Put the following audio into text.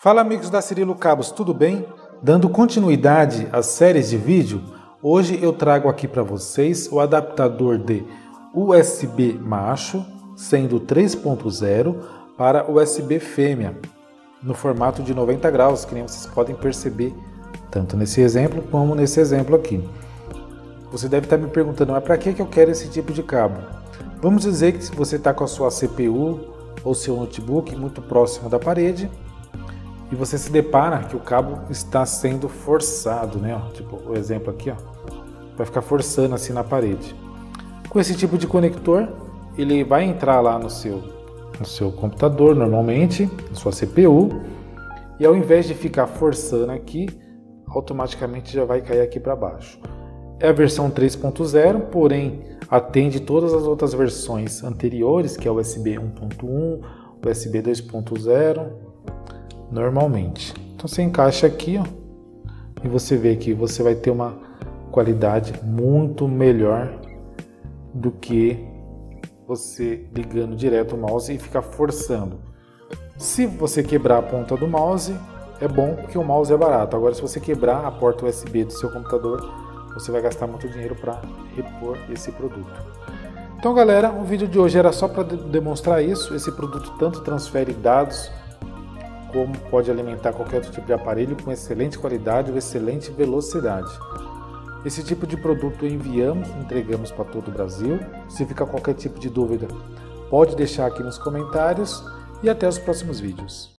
Fala amigos da Cirilo Cabos, tudo bem? Dando continuidade às séries de vídeo, hoje eu trago aqui para vocês o adaptador de USB macho, sendo 3.0, para USB fêmea, no formato de 90 graus, que nem vocês podem perceber, tanto nesse exemplo como nesse exemplo aqui. Você deve estar me perguntando, mas para que eu quero esse tipo de cabo? Vamos dizer que se você está com a sua CPU ou seu notebook muito próximo da parede, e você se depara que o cabo está sendo forçado, né? Tipo o exemplo aqui, ó, vai ficar forçando assim na parede. Com esse tipo de conector, ele vai entrar lá no seu computador, normalmente, na sua CPU, e ao invés de ficar forçando aqui, automaticamente já vai cair aqui para baixo. É a versão 3.0, porém atende todas as outras versões anteriores, que é o USB 1.1, USB 2.0. normalmente. Então você encaixa aqui, ó, e você vê que você vai ter uma qualidade muito melhor do que você ligando direto o mouse e ficar forçando. Se você quebrar a ponta do mouse, é bom porque o mouse é barato. Agora, se você quebrar a porta USB do seu computador, você vai gastar muito dinheiro para repor esse produto. Então galera, o vídeo de hoje era só para demonstrar isso. Esse produto tanto transfere dados como pode alimentar qualquer outro tipo de aparelho com excelente qualidade ou excelente velocidade. Esse tipo de produto enviamos, entregamos para todo o Brasil. Se ficar qualquer tipo de dúvida, pode deixar aqui nos comentários e até os próximos vídeos.